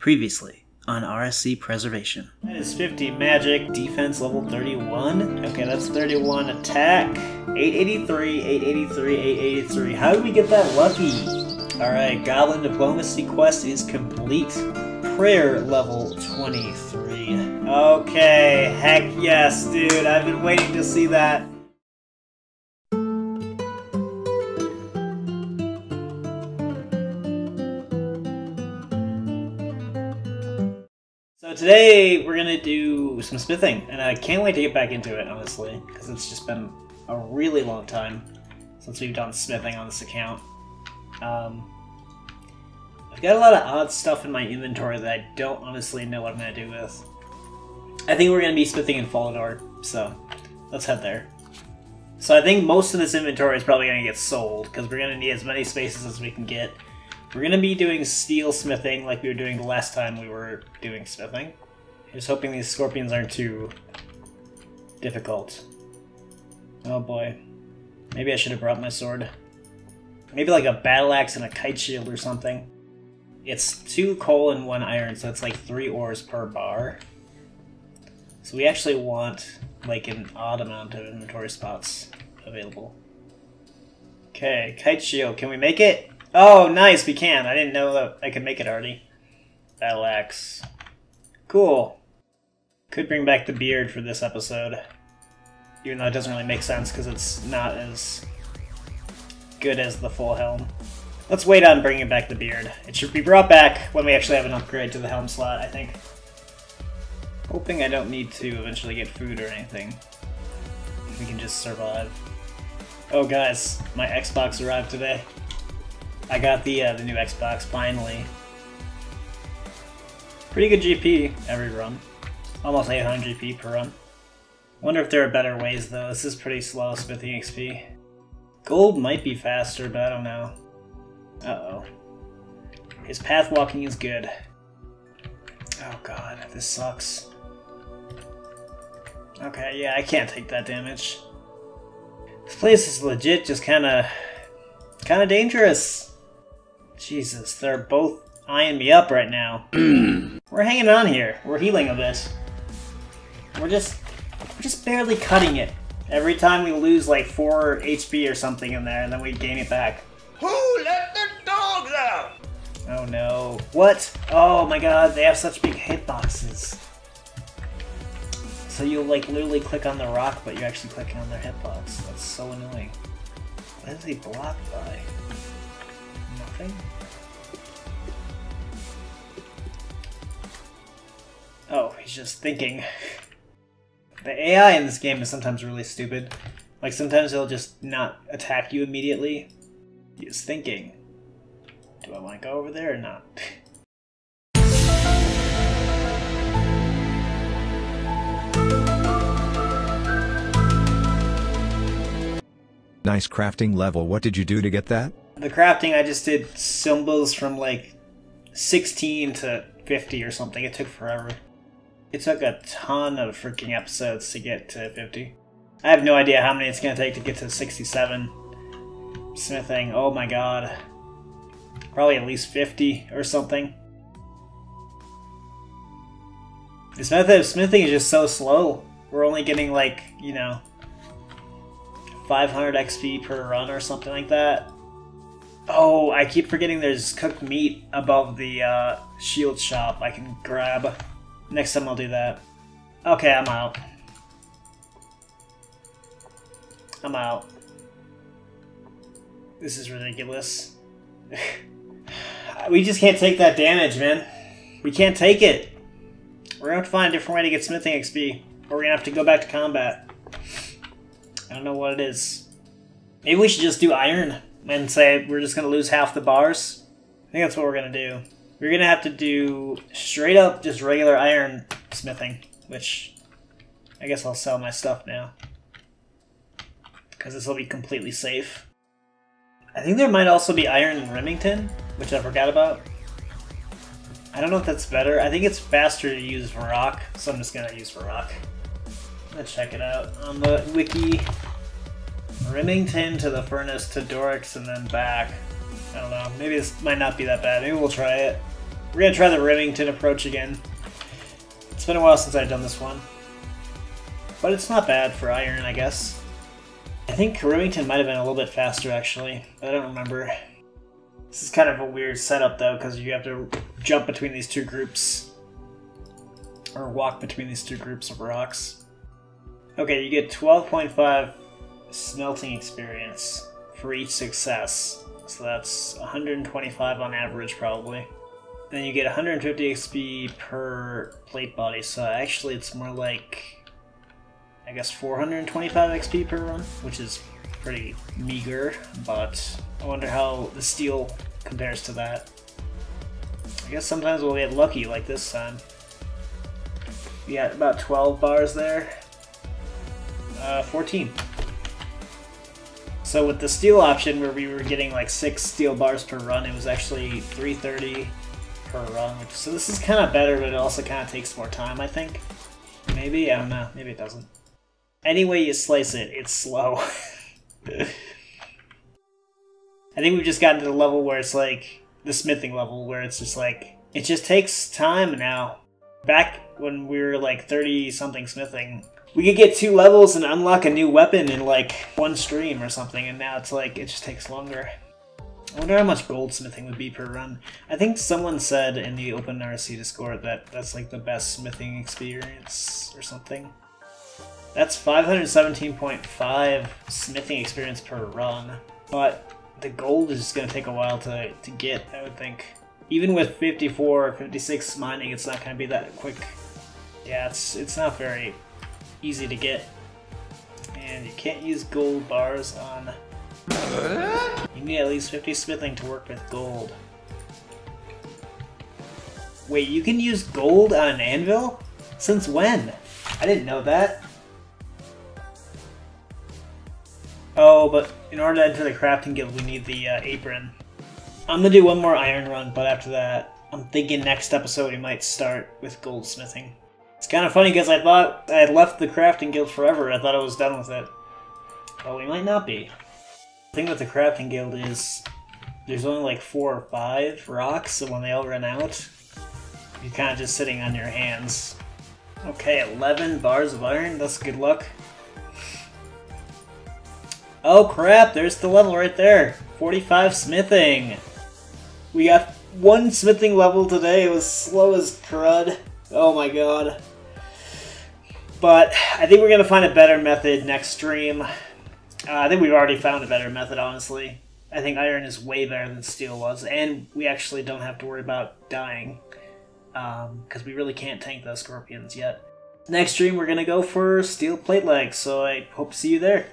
Previously on RSC Preservation. That is 50 magic, defense level 31. Okay, that's 31 attack. 883, 883, 883. How did we get that lucky? Alright, Goblin Diplomacy Quest is complete. Prayer level 23. Okay, heck yes, dude. I've been waiting to see that. So today we're gonna do some smithing, and I can't wait to get back into it, honestly, because it's just been a really long time since we've done smithing on this account. I've got a lot of odd stuff in my inventory that I don't honestly know what I'm gonna do with. I think we're gonna be smithing in Falador, so let's head there. So I think most of this inventory is probably gonna get sold, because we're gonna need as many spaces as we can get. We're going to be doing steel smithing like we were doing the last time we were doing smithing. I'm just hoping these scorpions aren't too difficult. Oh boy. Maybe I should have brought my sword. Maybe like a battle axe and a kite shield or something. It's 2 coal and 1 iron, so that's like 3 ores per bar. So we actually want like an odd amount of inventory spots available. Okay, kite shield. Can we make it? Oh, nice, we can. I didn't know that I could make it already. Battle axe. Cool. Could bring back the beard for this episode. Even though it doesn't really make sense because it's not as good as the full helm. Let's wait on bringing back the beard. It should be brought back when we actually have an upgrade to the helm slot, I think. Hoping I don't need to eventually get food or anything. We can just survive. Oh, guys, my Xbox arrived today. I got the new Xbox, finally. Pretty good GP every run. Almost 800 GP per run. Wonder if there are better ways, though. This is pretty slow, smithing XP. Gold might be faster, but I don't know. Uh-oh. His path walking is good. Oh god, this sucks. Okay, yeah, I can't take that damage. This place is legit just kinda dangerous. Jesus, they're both eyeing me up right now. We're hanging on here. We're healing a bit. We're just barely cutting it. Every time we lose like 4 HP or something in there, and then we gain it back. Who let the dogs out? Oh no. What? Oh my god, they have such big hitboxes. So you'll like literally click on the rock, but you're actually clicking on their hitbox. That's so annoying. What is he blocked by? Nothing? Oh, he's just thinking. The AI in this game is sometimes really stupid. Like, sometimes it'll just not attack you immediately. He's thinking. Do I want to go over there or not? Nice crafting level. What did you do to get that? The crafting, I just did symbols from like 16 to 50 or something. It took forever. It took a ton of freaking episodes to get to 50. I have no idea how many it's going to take to get to 67 smithing. Oh my god. Probably at least 50 or something. This method of smithing is just so slow. We're only getting like, you know, 500 XP per run or something like that. Oh, I keep forgetting there's cooked meat above the shield shop I can grab. Next time I'll do that. Okay, I'm out. I'm out. This is ridiculous. We just can't take that damage, man. We can't take it. We're gonna have to find a different way to get smithing XP, or we're gonna have to go back to combat. I don't know what it is. Maybe we should just do iron. And say we're just going to lose half the bars. I think that's what we're going to do. We're going to have to do straight up just regular iron smithing, which I guess I'll sell my stuff now, because this will be completely safe. I think there might also be iron in Rimmington, which I forgot about. I don't know if that's better. I think it's faster to use Varrock, so I'm just going to use Varrock. Let's check it out on the wiki. Rimmington to the furnace to Dorix and then back. I don't know. Maybe this might not be that bad. Maybe we'll try it. We're gonna try the Rimmington approach again. It's been a while since I've done this one. But it's not bad for iron, I guess. I think Rimmington might have been a little bit faster, actually. I don't remember. This is kind of a weird setup, though, because you have to jump between these two groups. Or walk between these two groups of rocks. Okay, you get 12.5 smelting experience for each success. So that's 125 on average, probably. Then you get 150 XP per plate body, so actually it's more like, I guess, 425 XP per run, which is pretty meager, but I wonder how the steel compares to that. I guess sometimes we'll get lucky like this time. We got about 12 bars there. 14. So with the steel option, where we were getting like 6 steel bars per run, it was actually 330 per run. So this is kind of better, but it also kind of takes more time, I think. Maybe? I don't know. Maybe it doesn't. Any way you slice it, it's slow. I think we've just gotten to the level where it's like, the smithing level, where it's just like, it just takes time now. Back when we were like 30-something smithing, we could get 2 levels and unlock a new weapon in like 1 stream or something, and now it's like, it just takes longer. I wonder how much goldsmithing would be per run. I think someone said in the open RSC Discord that that's like the best smithing experience or something. That's 517.5 smithing experience per run, but the gold is going to take a while to get, I would think. Even with 54 or 56 mining, it's not going to be that quick. Yeah, it's not very easy to get. And you can't use gold bars on... You need at least 50 smithing to work with gold. Wait, you can use gold on an anvil? Since when? I didn't know that. Oh, but in order to enter the crafting guild, we need the apron. I'm gonna do one more iron run, but after that, I'm thinking next episode we might start with goldsmithing. It's kind of funny because I thought I had left the crafting guild forever. I thought I was done with it. But we might not be. The thing with the crafting guild is there's only like 4 or 5 rocks, so when they all run out, you're kind of just sitting on your hands. Okay, 11 bars of iron, that's good luck. Oh crap, there's the level right there! 45 smithing! We got 1 smithing level today, it was slow as crud. Oh my god. But I think we're gonna find a better method next stream. I think we've already found a better method, honestly. I think iron is way better than steel was, and we actually don't have to worry about dying. Because we really can't tank those scorpions yet. Next stream we're gonna go for steel plate legs, so I hope to see you there.